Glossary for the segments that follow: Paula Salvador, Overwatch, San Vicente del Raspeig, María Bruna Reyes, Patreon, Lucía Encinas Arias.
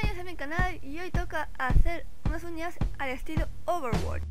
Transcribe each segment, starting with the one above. Bienvenidos a mi canal y hoy toca hacer unas uñas al estilo Overwatch.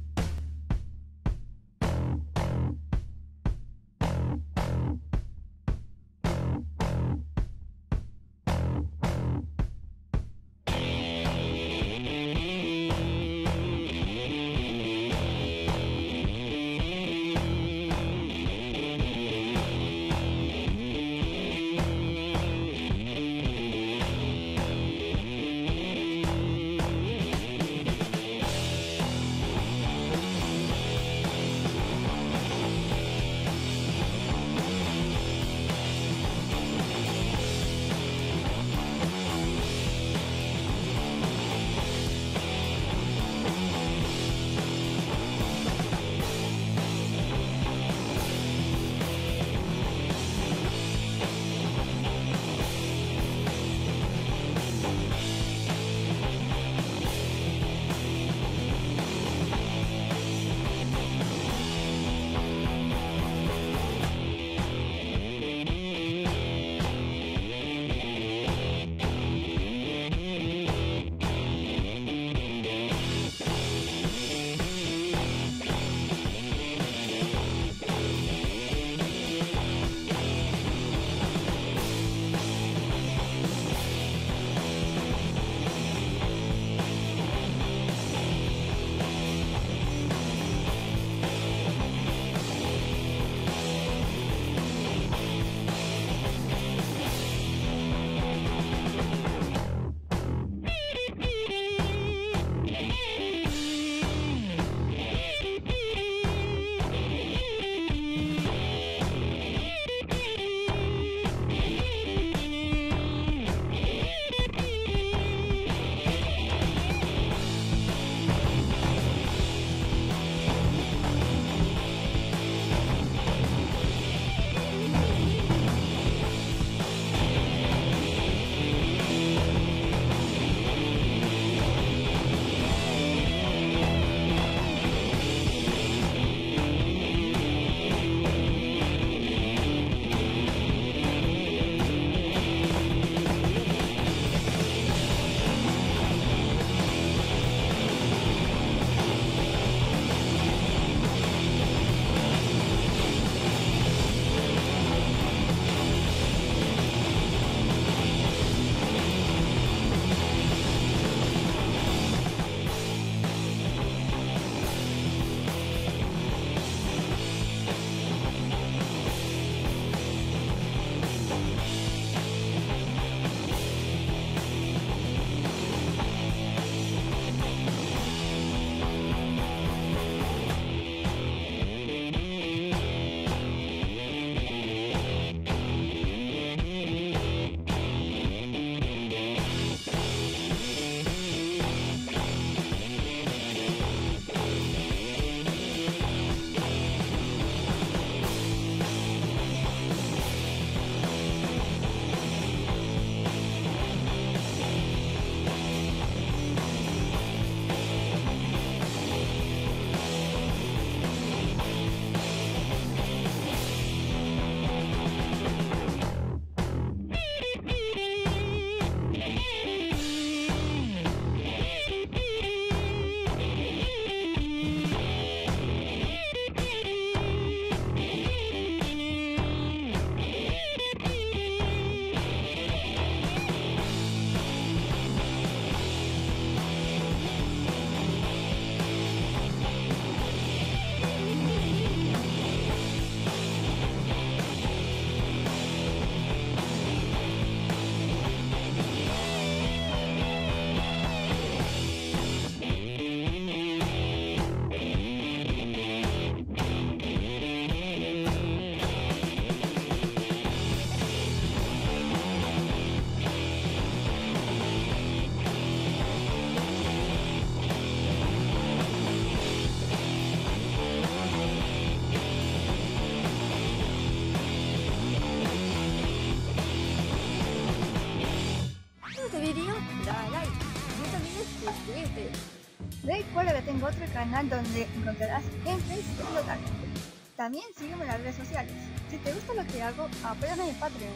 Recuerda que tengo otro canal donde encontrarás gameplays y localmente. También sígueme en las redes sociales. Si te gusta lo que hago, apóyame en Patreon.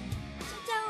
¡Chao, chao!